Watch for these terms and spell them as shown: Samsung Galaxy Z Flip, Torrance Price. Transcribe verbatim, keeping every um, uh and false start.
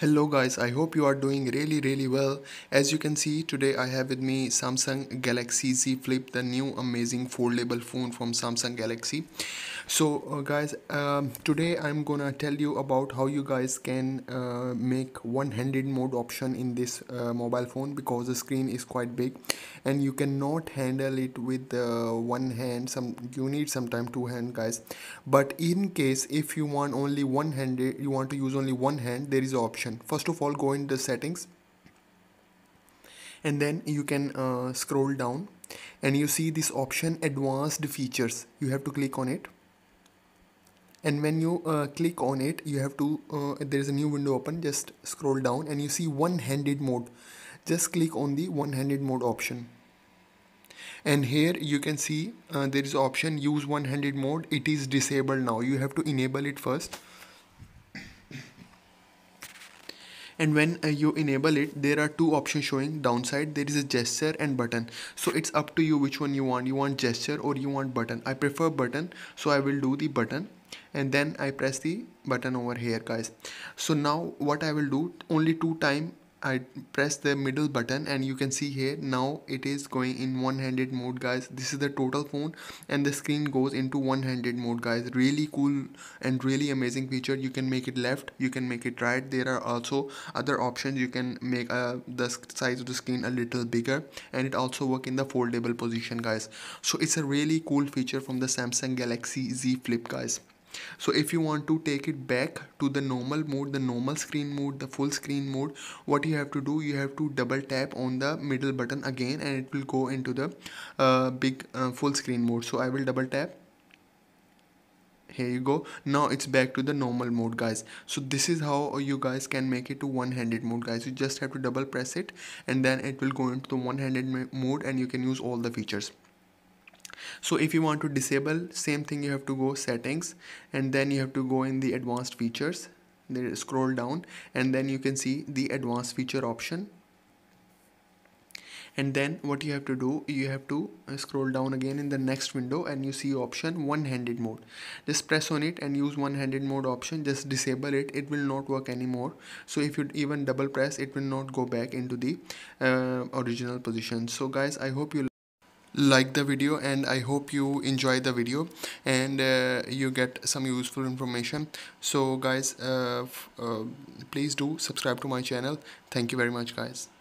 Hello guys, I hope you are doing really really well. As you can see, today I have with me Samsung Galaxy Z Flip, the new amazing foldable phone from Samsung Galaxy. So uh, guys, um, today I'm gonna tell you about how you guys can uh, make one-handed mode option in this uh, mobile phone, because the screen is quite big and you cannot handle it with uh, one hand. Some you need sometime two hand guys, but in case if you want only one handed, you want to use only one hand, there is an option. First of all, go in the settings and then you can uh, scroll down and you see this option, advanced features. You have to click on it, and when you uh, click on it, you have to uh, there is a new window open. Just scroll down and you see one-handed mode. Just click on the one-handed mode option, and here you can see uh, there is option use one-handed mode. It is disabled now. You have to enable it first. And when uh, you enable it, there are two options showing. Downside, there is a gesture and button. So it's up to you which one you want. You want gesture or you want button. I prefer button, so I will do the button. And then I press the button over here guys. So now what I will do, only two time I press the middle button, and you can see here now it is going in one-handed mode guys. This is the total phone and the screen goes into one-handed mode guys. Really cool and really amazing feature. You can make it left, you can make it right. There are also other options. You can make uh, the size of the screen a little bigger, and it also works in the foldable position guys. So it's a really cool feature from the Samsung Galaxy Z Flip guys. So if you want to take it back to the normal mode, the normal screen mode, the full screen mode, what you have to do, you have to double tap on the middle button again, and it will go into the uh, big uh, full screen mode. So I will double tap. Here you go. Now it's back to the normal mode guys. So this is how you guys can make it to one-handed mode guys. You just have to double press it, and then it will go into the one-handed mode, and you can use all the features. So if you want to disable, same thing, you have to go settings, and then you have to go in the advanced features. There, scroll down, and then you can see the advanced feature option. And then what you have to do, you have to scroll down again in the next window, and you see option one-handed mode. Just press on it and use one-handed mode option. Just disable it. It will not work anymore. So if you even double press, it will not go back into the uh, original position. So guys, I hope you like the video, and I hope you enjoy the video and uh, you get some useful information. So guys, uh, uh, please do subscribe to my channel. Thank you very much guys.